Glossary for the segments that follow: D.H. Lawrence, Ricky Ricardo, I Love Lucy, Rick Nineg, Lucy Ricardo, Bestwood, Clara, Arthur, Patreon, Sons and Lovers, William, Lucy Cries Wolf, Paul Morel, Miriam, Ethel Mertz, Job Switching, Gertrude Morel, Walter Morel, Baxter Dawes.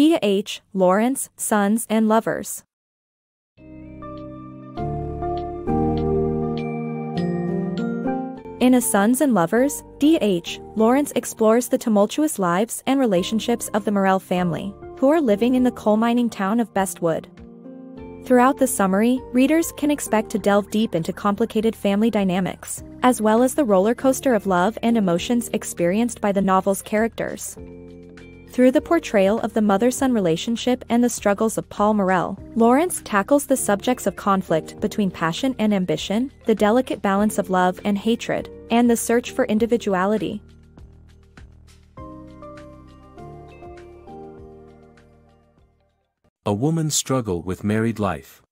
D.H. Lawrence, Sons and Lovers. In A Sons and Lovers, D.H. Lawrence explores the tumultuous lives and relationships of the Morel family, who are living in the coal mining town of Bestwood. Throughout the summary, readers can expect to delve deep into complicated family dynamics, as well as the roller coaster of love and emotions experienced by the novel's characters. Through the portrayal of the mother-son relationship and the struggles of Paul Morel, Lawrence tackles the subjects of conflict between passion and ambition, the delicate balance of love and hatred, and the search for individuality. A woman's struggle with married life.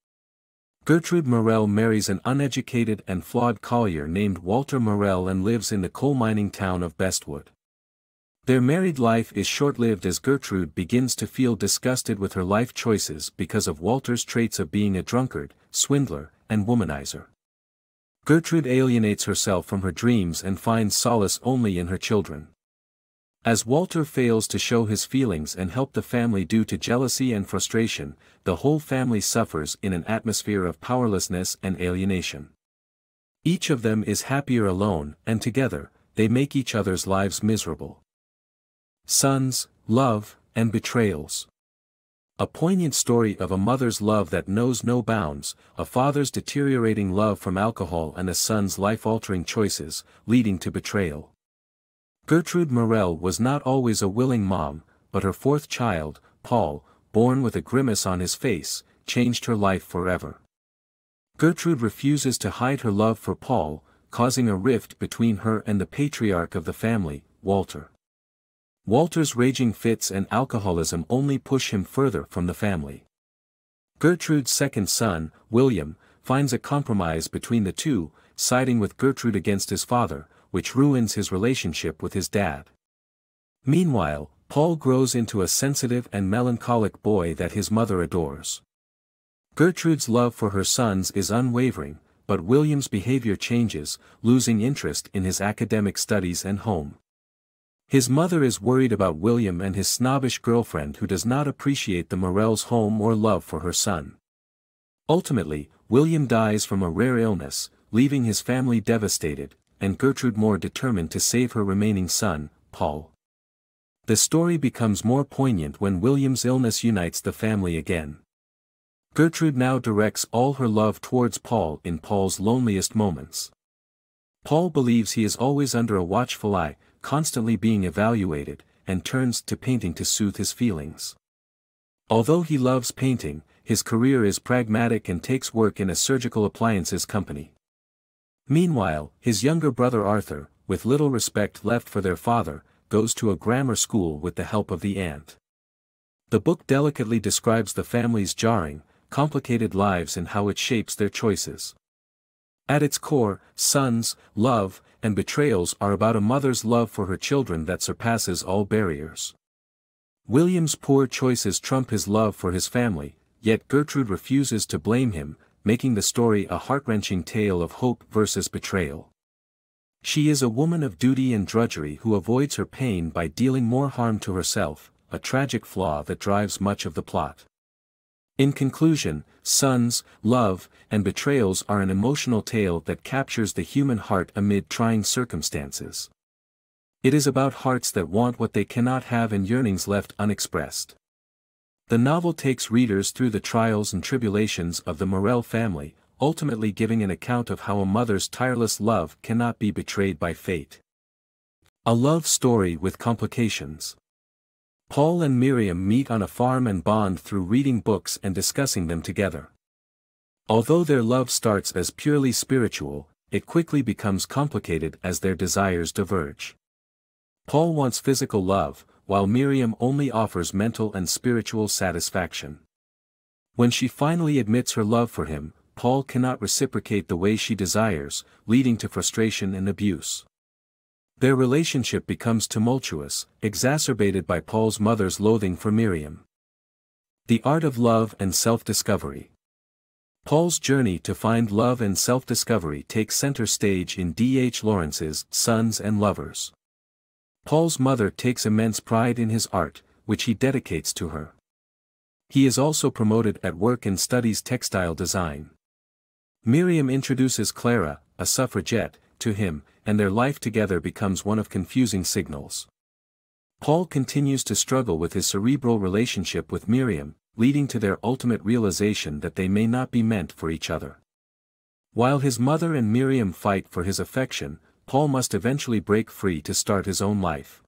Gertrude Morel marries an uneducated and flawed collier named Walter Morel and lives in the coal mining town of Bestwood. Their married life is short-lived as Gertrude begins to feel disgusted with her life choices because of Walter's traits of being a drunkard, swindler, and womanizer. Gertrude alienates herself from her dreams and finds solace only in her children. As Walter fails to show his feelings and help the family due to jealousy and frustration, the whole family suffers in an atmosphere of powerlessness and alienation. Each of them is happier alone, and together, they make each other's lives miserable. Sons, Love, and Betrayals. A poignant story of a mother's love that knows no bounds, a father's deteriorating love from alcohol and a son's life-altering choices, leading to betrayal. Gertrude Morel was not always a willing mom, but her fourth child, Paul, born with a grimace on his face, changed her life forever. Gertrude refuses to hide her love for Paul, causing a rift between her and the patriarch of the family, Walter. Walter's raging fits and alcoholism only push him further from the family. Gertrude's second son, William, finds a compromise between the two, siding with Gertrude against his father, which ruins his relationship with his dad. Meanwhile, Paul grows into a sensitive and melancholic boy that his mother adores. Gertrude's love for her sons is unwavering, but William's behavior changes, losing interest in his academic studies and home. His mother is worried about William and his snobbish girlfriend who does not appreciate the Morel's home or love for her son. Ultimately, William dies from a rare illness, leaving his family devastated, and Gertrude more determined to save her remaining son, Paul. The story becomes more poignant when William's illness unites the family again. Gertrude now directs all her love towards Paul in Paul's loneliest moments. Paul believes he is always under a watchful eye, constantly being evaluated, and turns to painting to soothe his feelings. Although he loves painting, his career is pragmatic and takes work in a surgical appliances company. Meanwhile, his younger brother Arthur, with little respect left for their father, goes to a grammar school with the help of the aunt. The book delicately describes the family's jarring, complicated lives and how it shapes their choices. At its core, Sons, Love, and Betrayals are about a mother's love for her children that surpasses all barriers. William's poor choices trump his love for his family, yet Gertrude refuses to blame him, making the story a heart-wrenching tale of hope versus betrayal. She is a woman of duty and drudgery who avoids her pain by dealing more harm to herself, a tragic flaw that drives much of the plot. In conclusion, Sons, Love, and Betrayals are an emotional tale that captures the human heart amid trying circumstances. It is about hearts that want what they cannot have and yearnings left unexpressed. The novel takes readers through the trials and tribulations of the Morel family, ultimately giving an account of how a mother's tireless love cannot be betrayed by fate. A love story with complications. Paul and Miriam meet on a farm and bond through reading books and discussing them together. Although their love starts as purely spiritual, it quickly becomes complicated as their desires diverge. Paul wants physical love, while Miriam only offers mental and spiritual satisfaction. When she finally admits her love for him, Paul cannot reciprocate the way she desires, leading to frustration and abuse. Their relationship becomes tumultuous, exacerbated by Paul's mother's loathing for Miriam. The Art of Love and Self-Discovery. Paul's journey to find love and self-discovery takes center stage in D.H. Lawrence's Sons and Lovers. Paul's mother takes immense pride in his art, which he dedicates to her. He is also promoted at work and studies textile design. Miriam introduces Clara, a suffragette, to him, and their life together becomes one of confusing signals. Paul continues to struggle with his cerebral relationship with Miriam, leading to their ultimate realization that they may not be meant for each other. While his mother and Miriam fight for his affection, Paul must eventually break free to start his own life.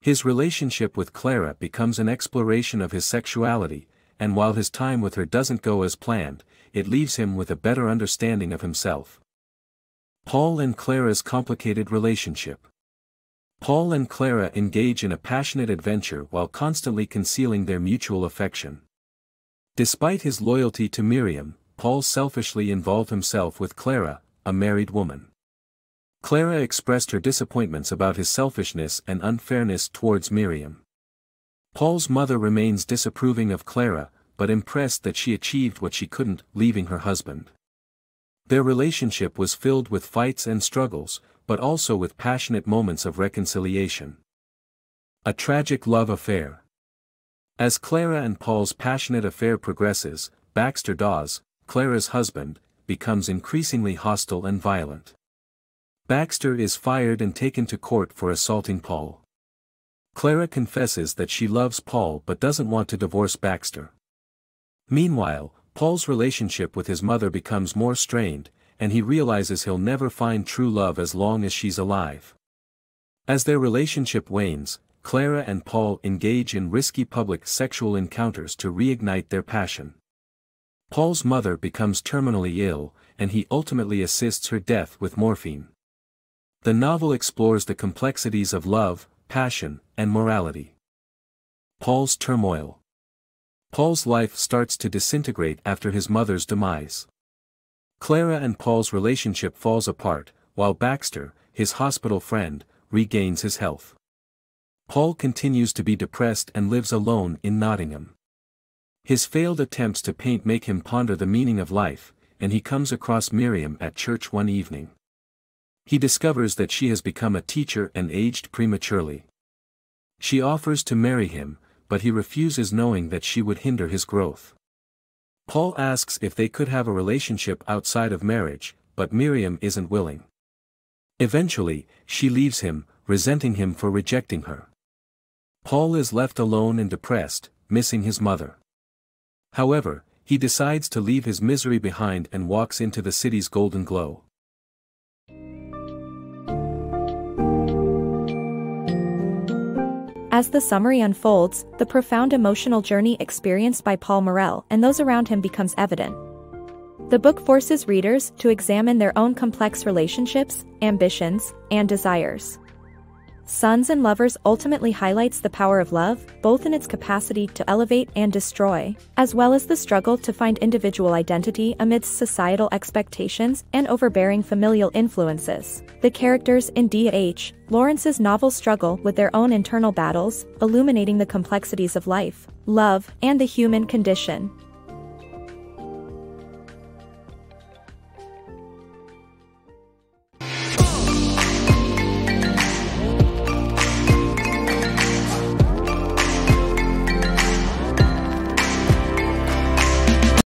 His relationship with Clara becomes an exploration of his sexuality, and while his time with her doesn't go as planned, it leaves him with a better understanding of himself. Paul and Clara's complicated relationship. Paul and Clara engage in a passionate adventure while constantly concealing their mutual affection. Despite his loyalty to Miriam, Paul selfishly involved himself with Clara, a married woman. Clara expressed her disappointments about his selfishness and unfairness towards Miriam. Paul's mother remains disapproving of Clara, but impressed that she achieved what she couldn't, leaving her husband. Their relationship was filled with fights and struggles, but also with passionate moments of reconciliation. A tragic love affair. As Clara and Paul's passionate affair progresses, Baxter Dawes, Clara's husband, becomes increasingly hostile and violent. Baxter is fired and taken to court for assaulting Paul. Clara confesses that she loves Paul but doesn't want to divorce Baxter. Meanwhile, Paul's relationship with his mother becomes more strained, and he realizes he'll never find true love as long as she's alive. As their relationship wanes, Clara and Paul engage in risky public sexual encounters to reignite their passion. Paul's mother becomes terminally ill, and he ultimately assists her death with morphine. The novel explores the complexities of love, passion, and morality. Paul's turmoil. Paul's life starts to disintegrate after his mother's demise. Clara and Paul's relationship falls apart, while Baxter, his hospital friend, regains his health. Paul continues to be depressed and lives alone in Nottingham. His failed attempts to paint make him ponder the meaning of life, and he comes across Miriam at church one evening. He discovers that she has become a teacher and aged prematurely. She offers to marry him, but he refuses, knowing that she would hinder his growth. Paul asks if they could have a relationship outside of marriage, but Miriam isn't willing. Eventually, she leaves him, resenting him for rejecting her. Paul is left alone and depressed, missing his mother. However, he decides to leave his misery behind and walks into the city's golden glow. As the summary unfolds, the profound emotional journey experienced by Paul Morel and those around him becomes evident. The book forces readers to examine their own complex relationships, ambitions, and desires. Sons and Lovers ultimately highlights the power of love, both in its capacity to elevate and destroy, as well as the struggle to find individual identity amidst societal expectations and overbearing familial influences. The characters in D.H. Lawrence's novel struggle with their own internal battles, illuminating the complexities of life, love, and the human condition.